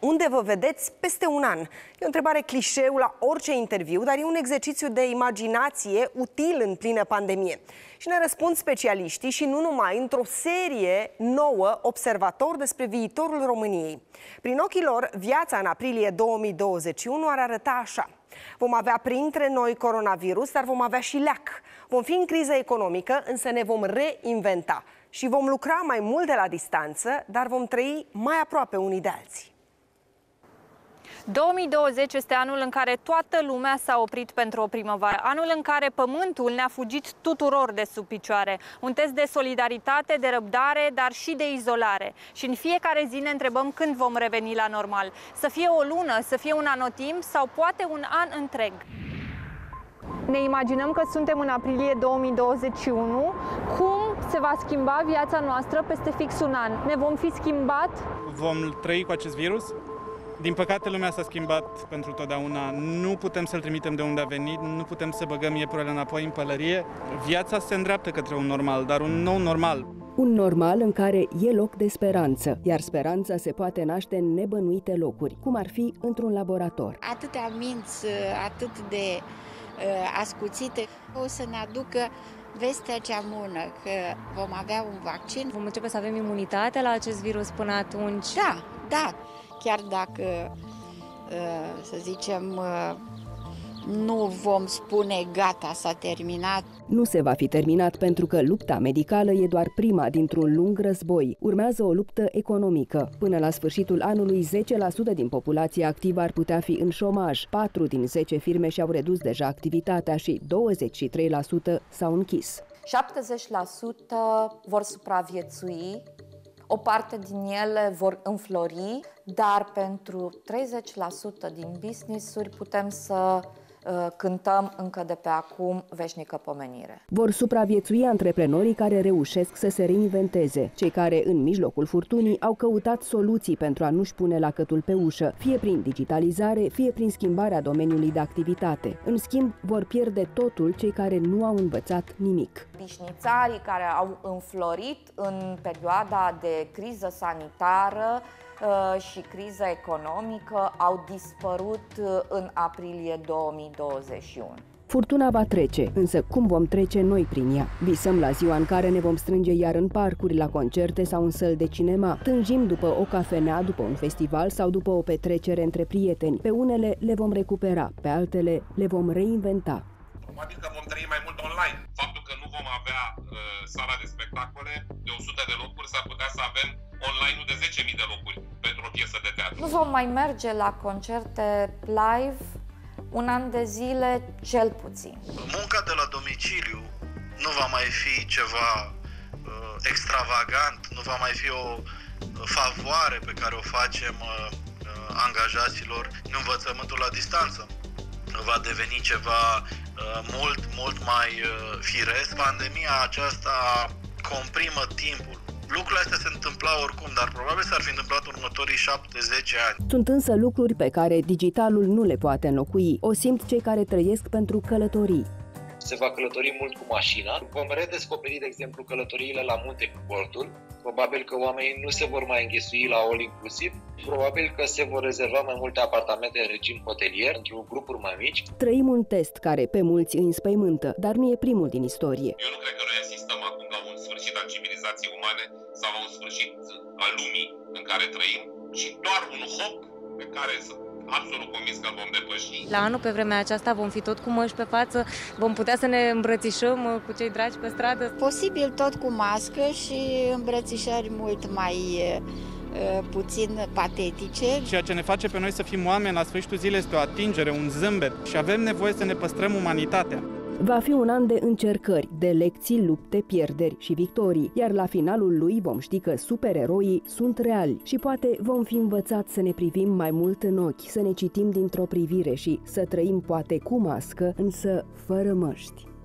Unde vă vedeți peste un an? E o întrebare clișeu la orice interviu, dar e un exercițiu de imaginație util în plină pandemie. Și ne răspund specialiștii și nu numai, într-o serie nouă Observator despre viitorul României. Prin ochii lor, viața în aprilie 2021 ar arăta așa. Vom avea printre noi coronavirus, dar vom avea și leac. Vom fi în criză economică, însă ne vom reinventa. Și vom lucra mai mult de la distanță, dar vom trăi mai aproape unii de alții. 2020 este anul în care toată lumea s-a oprit pentru o primăvară, anul în care pământul ne-a fugit tuturor de sub picioare. Un test de solidaritate, de răbdare, dar și de izolare. Și în fiecare zi ne întrebăm când vom reveni la normal. Să fie o lună, să fie un anotimp sau poate un an întreg. Ne imaginăm că suntem în aprilie 2021. Cum se va schimba viața noastră peste fix un an? Ne vom fi schimbat? Vom trăi cu acest virus? Din păcate, lumea s-a schimbat pentru totdeauna. Nu putem să-l trimitem de unde a venit, nu putem să băgăm iepurele înapoi în pălărie. Viața se îndreaptă către un normal, dar un nou normal. Un normal în care e loc de speranță, iar speranța se poate naște în nebănuite locuri, cum ar fi într-un laborator. Atâtea minți, atât de ascuțite, o să ne aducă vestea cea bună, că vom avea un vaccin. Vom începe să avem imunitate la acest virus până atunci? Da, da. Chiar dacă, să zicem, nu vom spune gata, s-a terminat. Nu se va fi terminat pentru că lupta medicală e doar prima dintr-un lung război. Urmează o luptă economică. Până la sfârșitul anului, 10% din populația activă ar putea fi în șomaj. 4 din 10 firme și-au redus deja activitatea și 23% s-au închis. 70% vor supraviețui. O parte din ele vor înflori, dar pentru 30% din business-uri putem să cântăm încă de pe acum veșnică pomenire. Vor supraviețui antreprenorii care reușesc să se reinventeze, cei care în mijlocul furtunii au căutat soluții pentru a nu-și pune lacătul pe ușă, fie prin digitalizare, fie prin schimbarea domeniului de activitate. În schimb, vor pierde totul cei care nu au învățat nimic. Bișnițarii care au înflorit în perioada de criză sanitară și criza economică au dispărut în aprilie 2021. Furtuna va trece, însă cum vom trece noi prin ea? Visăm la ziua în care ne vom strânge iar în parcuri, la concerte sau în săli de cinema. Tânjim după o cafenea, după un festival sau după o petrecere între prieteni. Pe unele le vom recupera, pe altele le vom reinventa. Probabil că vom trăi mai mult online. Faptul că nu vom avea sala de spectacole de 100 de locuri, s-ar putea să avem online-ul de 10.000 de locuri pentru o piesă de teatru. Nu vom mai merge la concerte live un an de zile, cel puțin. Munca de la domiciliu nu va mai fi ceva extravagant, nu va mai fi o favoare pe care o facem angajaților. Învățământul la distanță va deveni ceva mult mai firesc. Pandemia aceasta comprimă timpul. Lucrurile astea se întâmpla oricum, dar probabil s-ar fi întâmplat următorii 7-10 ani. Sunt însă lucruri pe care digitalul nu le poate înlocui. O simt cei care trăiesc pentru călătorii. Se va călători mult cu mașina. Vom redescoperi, de exemplu, călătoriile la munte cu portul. Probabil că oamenii nu se vor mai înghesui la all inclusiv. Probabil că se vor rezerva mai multe apartamente în regim hotelier, pentru grupuri mai mici. Trăim un test care pe mulți îi înspăimântă, dar nu e primul din istorie. Eu nu cred că noi asistăm acum la un sfârșit al civilizației umane sau la un sfârșit al lumii în care trăim, ci doar un hop pe care sunt absolut convins că îl vom depăși. La anul, pe vremea aceasta, vom fi tot cu măști pe față, vom putea să ne îmbrățișăm cu cei dragi pe stradă. Posibil tot cu mască și îmbrățișări mult mai puțin patetice. Ceea ce ne face pe noi să fim oameni la sfârșitul zilei este o atingere, un zâmbet și avem nevoie să ne păstrăm umanitatea. Va fi un an de încercări, de lecții, lupte, pierderi și victorii, iar la finalul lui vom ști că supereroii sunt reali și poate vom fi învățați să ne privim mai mult în ochi, să ne citim dintr-o privire și să trăim poate cu mască, însă fără măști.